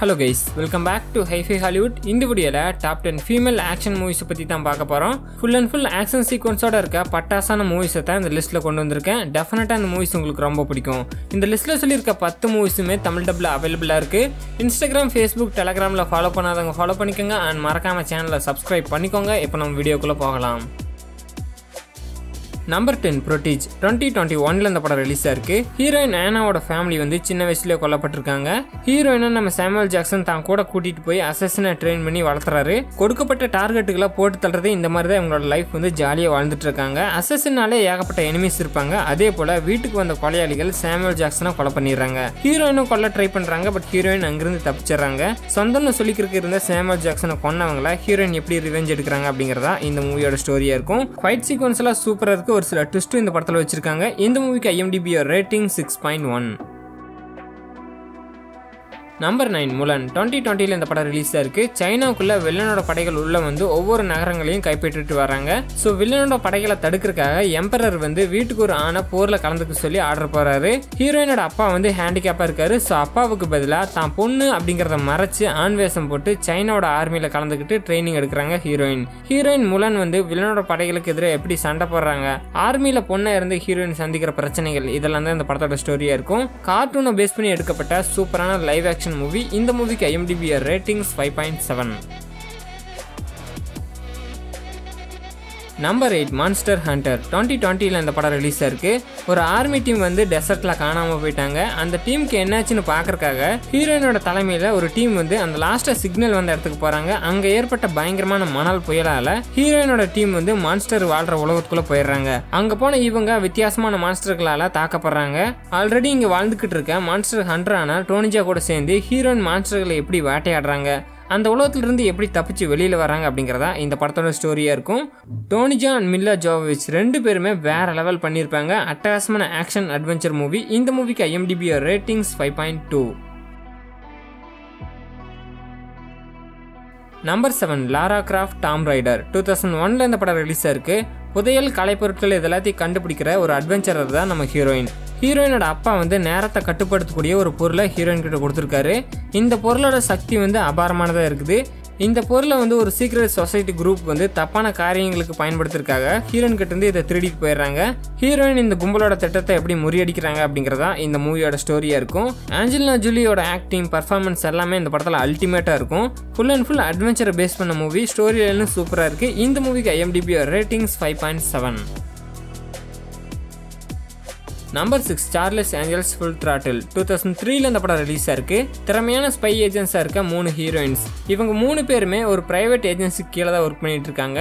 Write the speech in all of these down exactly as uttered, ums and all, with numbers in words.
Hello guys, welcome back to HiFiHollywood. In this video, top ten female action movies பத்தி தான் பார்க்க போறோம். Full and full action sequence ஓட இருக்க பட்டாசான movies தான் இந்த லிஸ்ட்ல கொண்டு வந்திருக்கேன். Definitely அந்த movies உங்களுக்கு ரொம்ப பிடிக்கும். இந்த லிஸ்ட்ல சொல்லி இருக்க பத்து மூவிஸ்மே தமிழ் டப்ல அவேலபிளா இருக்கு. Instagram, Facebook, Telegramல follow பண்ணாதவங்க follow பண்ணிக்கங்க and மறக்காம சேனலை subscribe பண்ணிக்கோங்க. இப்போ நம்ம வீடியோக்குள்ள போகலாம். Number ten Protege twenty twenty-one la indha padam release a irukku heroine Anna oda family vandu chinna vayasile kollapattirukanga heroine nama Samuel Jackson thaan koda kootittu poi assassin train panni valarthraru kodukapatta target kala potu thalradhu indha mari dhaan avangala life vandu jolly ah valandittirukanga assassin nale yagapatta enemies irupanga adhe pola veetukku vanda kolayaligal Samuel Jackson ah kollapanirranga heroine kolla try pandranga but heroine angirund thappichirranga sondanu solikirukku irundha Samuel Jackson ah konnavangala heroine eppadi revenge edukkranga abingiradha indha movie oda story ah irukum fight sequence la super ah ஒரு சில twist இந்த படத்துல வச்சிருக்காங்க இந்த மூவிக்கு I M D B rating six point one Number nine Mulan twenty twenty ல இந்த படம் ரிலீஸ் ஆயிருக்கு சைனாக்குள்ள வில்லனோட படைகள் உள்ள வந்து ஒவ்வொரு நகரங்களையும் கைப்பற்றிட்டு வராங்க சோ வில்லனோட படைகளை தடுக்கிறதுக்காக எம்பரர் வந்து வீட்டுக்கு ஒரு ஆணை போர்ல கலந்துக்க சொல்லி ஆர்டர் போறாரு ஹீரோயினோட அப்பா வந்து ஹேண்டிகேப்பா இருக்காரு சோ அப்பாவுக்கு பதிலா தான் பொண்ணு அப்படிங்கறத மறைச்சு ஆண்வேஷம் போட்டு சைனாவோட ஆர்மில கலந்துக்கிட்டு ட்ரெய்னிங் எடுக்கறாங்க ஹீரோயின் ஹீரோயின் முலன் வந்து வில்லனோட படைகளுக்கு எதிரே எப்படி சண்டை போடுறாங்க ஆர்மில பொண்ணா இருந்து ஹீரோயின் சந்திக்கிற பிரச்சனைகள் இதெல்லாம் தான் இந்த படத்தோட ஸ்டோரியா இருக்கும் கார்ட்டூனை பேஸ் பண்ணி எடுக்கப்பட்ட சூப்பரான live action movie in the movie I M D B ratings five point seven. Number eight Monster Hunter twenty twenty ல இந்த படம் ரிலீஸ் ஆயிருக்கு ஒரு ஆர்மி டீம் வந்து டெசர்ட்ல காணாம போயிட்டாங்க அந்த டீமுக்கு என்னாச்சுன்னு பார்க்கறதுக்காக ஹீரோயினோட தலைமையில ஒரு டீம் வந்து அந்த லாஸ்ட் சிக்னல் வந்த இடத்துக்கு போறாங்க அங்க ஏற்பட்ட பயங்கரமான மணல் புயலால ஹீரோயினோட டீம் வந்து மான்ஸ்டர் வாழ்ற உலகத்துக்குள்ள போயிடுறாங்க அங்க போன இவங்க வித்தியாசமான மான்ஸ்டர்களால தாக்கப்படுறாங்க ஆல்ரெடி இங்க வாழ்ந்துகிட்டு இருக்க மான்ஸ்டர் ஹண்டரான டோனிஜா கூட சேர்ந்து ஹீரோயின் மான்ஸ்டர்களை எப்படி வேட்டையாடுறாங்க அந்த உலகத்துல இருந்து எப்படி தப்பிச்சு வெளியில வராங்க அப்படிங்கறதா இந்த படத்தோட ஸ்டோரியா இருக்கும் டோனிஜா அண்ட் மில்லா ஜோவிச் ரெண்டு பேருமே வேற லெவல் பண்ணிருப்பாங்க அட்டகாசமான ஆக்ஷன் அட்வென்ச்சர் மூவி இந்த மூவிக்கு I M D B ratings five point two. Number seven Lara Croft Tom Raider two thousand one ல இந்த படம் ரிலீஸ் ஆயிருக்கு புதையல் கலைப்பொருட்கள் இதெல்லாத்தையும் கண்டுபிடிக்கிற ஒரு அட்வென்ச்சரர் தான் நம்ம ஹீரோயின் ஹீரோயினோட அப்பா வந்து நேரத்தை கட்டுப்படுத்தக்கூடிய ஒரு பொருளை ஹீரோயின் கிட்ட கொடுத்துருக்காரு இந்த பொருளோட சக்தி வந்து அபாரமானதாக இருக்குது இந்த பொருளை வந்து ஒரு சீக்ரெட் சொசைட்டி குரூப் வந்து தப்பான காரியங்களுக்கு பயன்படுத்திருக்காங்க ஹீரோயின் கிட்ட இருந்து இதை திருடிட்டு போயிடுறாங்க ஹீரோயின் இந்த கும்பலோட திட்டத்தை எப்படி முறியடிக்கிறாங்க அப்படிங்கிறதா இந்த மூவியோட ஸ்டோரியா இருக்கும் ஆஞ்சலினா ஜூலியோட ஆக்டிங் பர்ஃபார்மன்ஸ் எல்லாமே இந்த படத்தில் அல்டிமேட்டா இருக்கும் ஃபுல் அண்ட் ஃபுல் அட்வென்ச்சரை பேஸ் பண்ண மூவி ஸ்டோரி லைனும் சூப்பராக இருக்கு இந்த மூவிக்கு I M D B ratings five point seven. Number six Charles Angels Full Throttle two thousand three ல இந்த படம் ரிலீஸ் ஆயிருக்கு திறமையான ஸ்பை ஏஜென்ட்ஸா இருக்க மூணு ஹீரோயின்ஸ் இவங்க மூணு பேருமே ஒரு பிரைவேட் ஏஜென்சிக்கு கீழே தான் ஒர்க் பண்ணிட்டு இருக்காங்க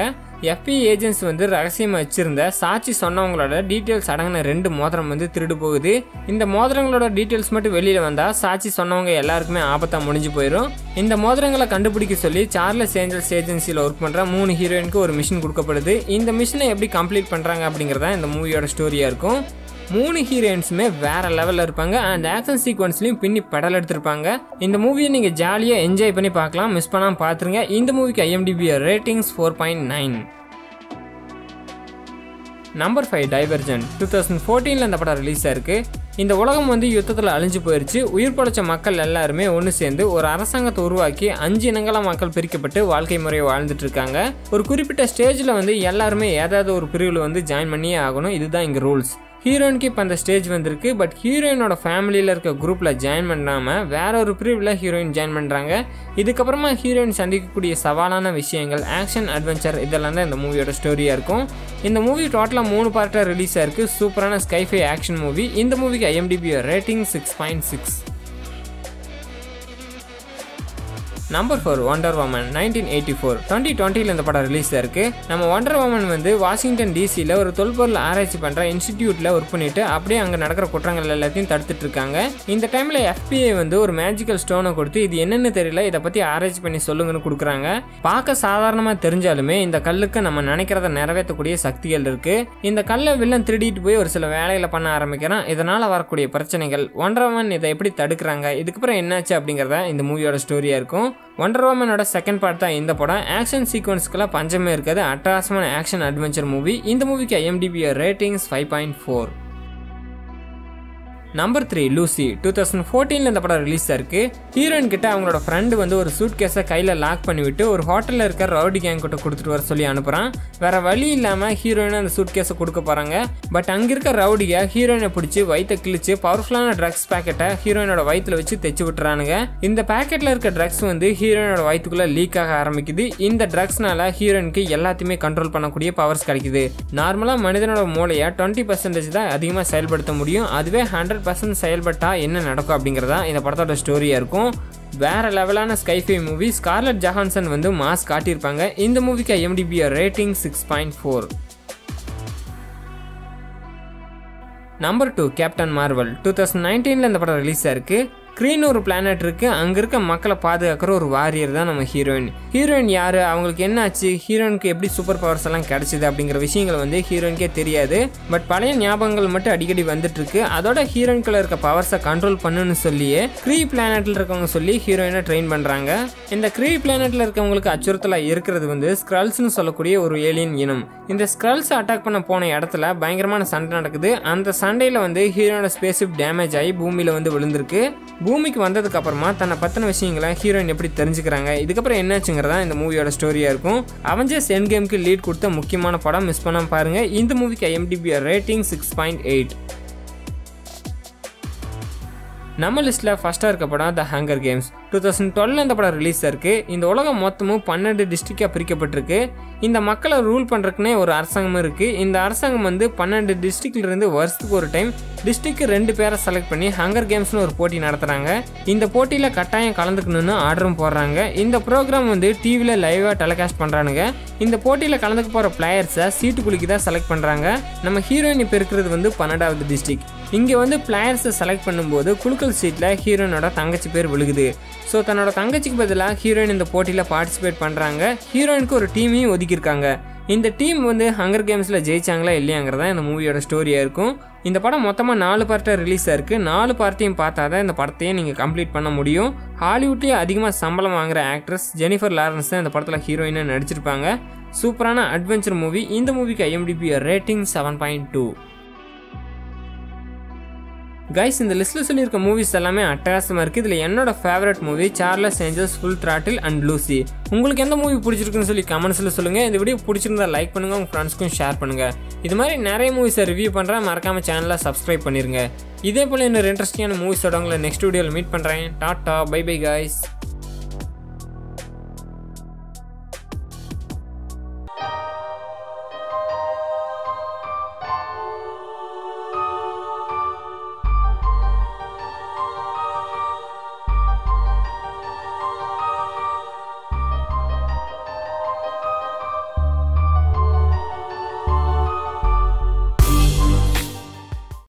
F B I ஏஜென்ட்ஸ் வந்து ரகசியமா வச்சிருந்த சாட்சி சொன்னவங்களோட டீடைல்ஸ் அடங்கின ரெண்டு மோதிரம் வந்து திருடு போகுது இந்த மோதிரங்களோட டீடைல்ஸ் மட்டும் வெளியில வந்தா சாட்சி சொன்னவங்க எல்லாருக்குமே ஆபத்தா முடிஞ்சு போயிடும் இந்த மோதிரங்களை கண்டுபிடிக்க சொல்லி சார்லஸ் ஏஞ்சல்ஸ் ஏஜென்சியில் ஒர்க் பண்ற மூணு ஹீரோயினுக்கு ஒரு மிஷன் கொடுக்கப்படுது இந்த மிஷனை எப்படி கம்ப்ளீட் பண்றாங்க அப்படிங்கறதா இந்த மூவியோட ஸ்டோரியா இருக்கும் மூணு ஹீரோயின்ஸுமே வேற லெவல்ல இருப்பாங்க அண்ட் ஆக்ஷன் சீக்வன்ஸ்லயும் பின்னி பெடல் எடுத்திருப்பாங்க இந்த மூவியை நீங்க ஜாலியா என்ஜாய் பண்ணி பார்க்கலாம் மிஸ் பண்ணாம பாத்துருங்க இந்த மூவிக்கு I M D B ratings four point nine. Number five Divergent twenty fourteen ல இந்த படம் ரிலீஸ் ஆயிருக்கு இந்த உலகம் வந்து யுத்தத்தில் அழிஞ்சு போயிருச்சு உயிர் படைச்ச மக்கள் எல்லாருமே ஒன்று சேர்ந்து ஒரு அரசாங்கத்தை உருவாக்கி அஞ்சு இனங்கள மக்கள் பிரிக்கப்பட்டு வாழ்க்கை முறையை வாழ்ந்துட்டு இருக்காங்க ஒரு குறிப்பிட்ட ஸ்டேஜில் வந்து எல்லாருமே ஏதாவது ஒரு பிரிவில் வந்து ஜாயின் பண்ணியே ஆகணும் இதுதான் இங்கே ரூல்ஸ் ஹீரோயினுக்கு இப்போ அந்த ஸ்டேஜ் வந்திருக்கு பட் ஹீரோயினோட ஃபேமிலியில் இருக்க குரூப்பில் ஜாயின் பண்ணாமல் வேற ஒரு பிரிவில் ஹீரோயின் ஜாயின் பண்ணுறாங்க இதுக்கப்புறமா ஹீரோயின் சந்திக்கக்கூடிய சவாலான விஷயங்கள் ஆக்ஷன் அட்வென்ச்சர் இதெல்லாம் தான் இந்த மூவியோட ஸ்டோரியாக இருக்கும் இந்த மூவி டோட்டலாக மூணு பார்ட்டாக ரிலீஸ் ஆயிருக்கு சூப்பரான ஸ்கைஃபை ஆக்ஷன் மூவி இந்த மூவிக்கு I M D B rating six point six. Number four Wonder Woman nineteen eighty-four twenty twenty ல இந்த படம் ரிலீஸ் ஆயிருக்கு நம்ம Wonder Woman வந்து வாஷிங்டன் D C ல ஒரு தொல்பொருள் ஆராய்ச்சி பண்ற இன்ஸ்டிடியூட்ல ஒர்க் பண்ணிட்டு அப்படியே அங்க நடக்கிற குற்றங்கள் எல்லாத்தையும் தடுத்துட்டு இருக்காங்க இந்த டைம்ல F B I வந்து ஒரு மேஜிக்கல் ஸ்டோனை கொடுத்து இது என்னன்னு தெரியல இதை பத்தி ஆராய்ச்சி பண்ணி சொல்லுங்கன்னு கொடுக்குறாங்க பார்க்க சாதாரணமா தெரிஞ்சாலுமே இந்த கல்லுக்கு நம்ம நினைக்கிறத நிறைவேற்றக்கூடிய சக்திகள் இருக்கு இந்த கல்லை வில்லன் திருடிட்டு போய் ஒரு சில வேலைகளை பண்ண ஆரம்பிக்கிறான் இதனால வரக்கூடிய பிரச்சனைகள் Wonder Woman இதை எப்படி தடுக்கிறாங்க இதுக்கப்புறம் என்னாச்சு அப்படிங்கறத இந்த மூவியோட ஸ்டோரியா இருக்கும் Wonder Woman ஓட செகண்ட் பார்ட் தான் இந்த படம் ஆக்ஷன் சீக்வன்ஸ்க்குலாம் பஞ்சமே இருக்காது அட்டகாசமான ஆக்ஷன் அட்வென்ச்சர் மூவி இந்த மூவிக்கு I M D B ratings five point four. Number three, Lucy. twenty fourteen இந்த படம் ரிலீஸ் ஆயிருக்கு. ஹீரோயின் கிட்ட அவங்களோட friend வந்து ஒரு சூட்கேஸை கையில லாக் பண்ணிவிட்டு ஒரு ஹோட்டல்ல இருக்க ரவுடி கேங் கிட்ட கொடுத்துட்டு வர சொல்லி அனுப்புறான். வேற வழி இல்லாம ஹீரோயின் அந்த சூட்கேஸை கொடுக்க போறாங்க. பட் அங்க இருக்க ரவுடியா ஹீரோயினை பிடிச்சி வயித்தை கிழிச்சு பவர்ஃபுல்லான ட்ரக்ஸ் பாக்கெட்டை ஹீரோயினோட வயித்துல வச்சு தெச்சு விட்டுறானுங்க. இந்த பாக்கெட்ல இருக்க ட்ரக்ஸ் வந்து ஹீரோயினோட வயித்துக்குள்ள லீக் ஆக ஆரம்பிக்குது. இந்த ட்ரக்ஸ்னால ஹீரோயினுக்கு எல்லாத்தையுமே கண்ட்ரோல் பண்ணக்கூடிய பவர்ஸ் கிடைக்குது. நார்மலா மனிதனோட மூளையா twenty percent தான் அதிகமா செயல்படுத்த முடியும். அதுவே one hundred percent செயல்பட்டா என்ன நடக்கும் அப்படிங்கறதா இந்த படத்தோட ஸ்டோரியா இருக்கும். வேற லெவலான ஸ்கைஃபை மூவி. ஸ்கார்லட் ஜோஹான்சன் வந்து மாஸ் காட்டியிருப்பாங்க. இந்த மூவிக்கு I M D B rating six point four. Number two, Captain Marvel. twenty nineteen இந்த படம் ரிலீஸ் ஆயிருக்கு. கிரீன் ஒரு பிளானட் இருக்கு. அங்க இருக்க மக்களை பாதுகாக்கிற ஒரு வாரியர் தான் நம்ம ஹீரோயின். ஹீரோயின் யாரு, அவங்களுக்கு என்ன ஆச்சு, ஹீரோயினுக்கு எப்படி சூப்பர் பவர்ஸ் எல்லாம் கிடைச்சது அப்படிங்கிற விஷயங்கள் வந்து ஹீரோயினுக்கே தெரியாது. பட் பழைய ஞாபகங்கள் மட்டும் அடிக்கடி வந்துட்டு இருக்கு. அதோட ஹீரோயின்குள்ள இருக்க பவர்ஸை கண்ட்ரோல் பண்ணுன்னு சொல்லியே க்ரீ பிளானட்ல இருக்கவங்க சொல்லி ஹீரோயினை ட்ரெயின் பண்றாங்க. இந்த க்ரீ பிளானட்ல இருக்கவங்களுக்கு அச்சுறுத்தலா இருக்கிறது வந்து ஸ்க்ரல்ஸ்னு சொல்லக்கூடிய ஒரு ஏலியன் இனம். இந்த ஸ்க்ரல்ஸ் அட்டாக் பண்ண போன இடத்துல பயங்கரமான சண்டை நடக்குது. அந்த சண்டையில வந்து ஹீரோயினோட ஸ்பேஸ்ஷிப் டேமேஜ் ஆகி பூமியில வந்து விழுந்திருக்கு. பூமிக்கு வந்ததுக்கு அப்புறமா தன்னை பத்தின விஷயங்களை ஹீரோயின் எப்படி தெரிஞ்சுக்கிறாங்க, இதுக்கப்புறம் என்னாச்சுங்கிறதா இந்த மூவியோட ஸ்டோரியா இருக்கும். அவெஞ்சர்ஸ் எண்ட் கேமுக்கு லீட் கொடுத்த முக்கியமான படம், மிஸ் பண்ணாம பாருங்க. இந்த மூவிக்கு I M D B rating six point eight. நம்ம லிஸ்ட்ல ஃபர்ஸ்டா இருக்க படம் the Hunger Games. twenty twelve இந்த படம் ரிலீஸ் ஆயிருக்கு. இந்த உலகம் மொத்தமும் பன்னெண்டு டிஸ்ட்ரிக்டா பிரிக்கப்பட்டிருக்கு. இந்த மக்களை ரூல் பண்றதுக்குன்னே ஒரு அரசாங்கம் இருக்கு. இந்த அரசாங்கம் வந்து பன்னெண்டு டிஸ்ட்ரிக்ட்ல இருந்து வருஷத்துக்கு ஒரு டைம் டிஸ்ட்ரிக்ட் ரெண்டு பேரை செலக்ட் பண்ணி ஹங்கர் கேம்ஸ்னு ஒரு போட்டி நடத்துறாங்க. இந்த போட்டியில கட்டாயம் கலந்துக்கணும்னு ஆர்டரும் போடுறாங்க. இந்த ப்ரோக்ராம் வந்து டிவில லைவா டெலிகாஸ்ட் பண்றானுங்க. இந்த போட்டியில கலந்துக்க போற பிளேயர்ஸை சீட்டு குலுக்கி தான் செலக்ட் பண்றாங்க. நம்ம ஹீரோயின் இப்போ இருக்கிறது வந்து பன்னெண்டாவது டிஸ்ட்ரிக்ட். இங்க வந்து பிளேயர்ஸை செலக்ட் பண்ணும்போது குலுக்கல் சீட்ல ஹீரோயினோட தங்கச்சி பேர் விழுகுது. ஸோ தன்னோட தங்கச்சிக்கு பதிலாக ஹீரோயின் இந்த போட்டியில் பார்ட்டிசிபேட் பண்ணுறாங்க. ஹீரோயினுக்கு ஒரு டீமையும் ஒதுக்கியிருக்காங்க. இந்த டீம் வந்து ஹங்கர் கேம்ஸில் ஜெயிச்சாங்களா இல்லையாங்கிறதான் இந்த மூவியோட ஸ்டோரியாக இருக்கும். இந்த படம் மொத்தமாக நாலு பார்ட்டாக ரிலீஸ் ஆயிருக்கு. நாலு பார்ட்டையும் பார்த்தா தான் இந்த படத்தையே நீங்கள் கம்ப்ளீட் பண்ண முடியும். ஹாலிவுட்லேயே அதிகமாக சம்பளம் வாங்குற ஆக்ட்ரஸ் ஜெனிஃபர் லாரன்ஸ் தான் இந்த படத்தில் ஹீரோயினாக நடிச்சிருப்பாங்க. சூப்பரான அட்வென்ச்சர் மூவி. இந்த மூவிக்கு I M D B rating seven point two. Guys, இந்த லிஸ்ட்டில் சொல்லியிருக்க மூவிஸ் எல்லாமே அட்டகாசமாக இருக்குது. இதில் என்னோட favourite movie Charles Angels, full throttle and Lucy. உங்களுக்கு எந்த மூவி பிடிச்சிருக்குன்னு சொல்லி கமெண்ட்ஸில் சொல்லுங்கள். இந்த வீடியோ பிடிச்சிருந்தா லைக் பண்ணுங்கள், உங்கள் ஃப்ரெண்ட்ஸ்க்கும் ஷேர் பண்ணுங்கள். இது மாதிரி நிறைய மூவிஸை ரிவ்யூ பண்ணுறேன். மறக்காமல் சேனலை சப்ஸ்கிரைப் பண்ணிடுங்க. இதே போல் இன்னொரு இன்ட்ரெஸ்டிங்கான மூவிஸோட உங்களை நெக்ஸ்ட் வீடியோவில் மீட் பண்ணுறேன். டாட்டா, பை பை கைஸ்.